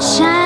shine.